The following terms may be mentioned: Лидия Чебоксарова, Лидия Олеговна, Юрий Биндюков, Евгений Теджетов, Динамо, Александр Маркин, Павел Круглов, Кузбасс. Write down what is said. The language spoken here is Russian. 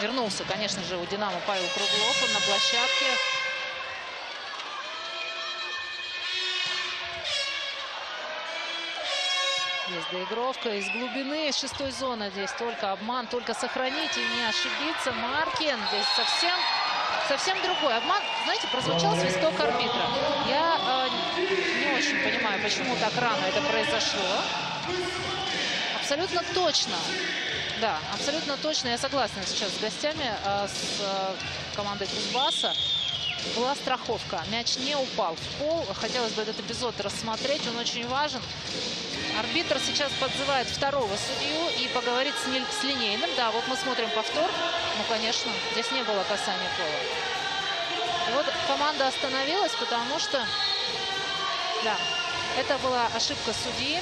Вернулся, конечно же, у «Динамо» Павел Круглов. Он на площадке. Есть доигровка из глубины, из шестой зоны. Здесь только обман, только сохранить и не ошибиться. Маркин здесь совсем другой обман. Знаете, прозвучал свисток арбитра. Я не очень понимаю, почему так рано это произошло. Абсолютно точно. Да, абсолютно точно. Я согласна сейчас с гостями, с командой Кузбасса. Была страховка. Мяч не упал в пол. Хотелось бы этот эпизод рассмотреть. Он очень важен. Арбитр сейчас подзывает второго судью и поговорит с линейным. Да, вот мы смотрим повтор. Ну, конечно, здесь не было касания пола. И вот команда остановилась, потому что... Да, это была ошибка судьи.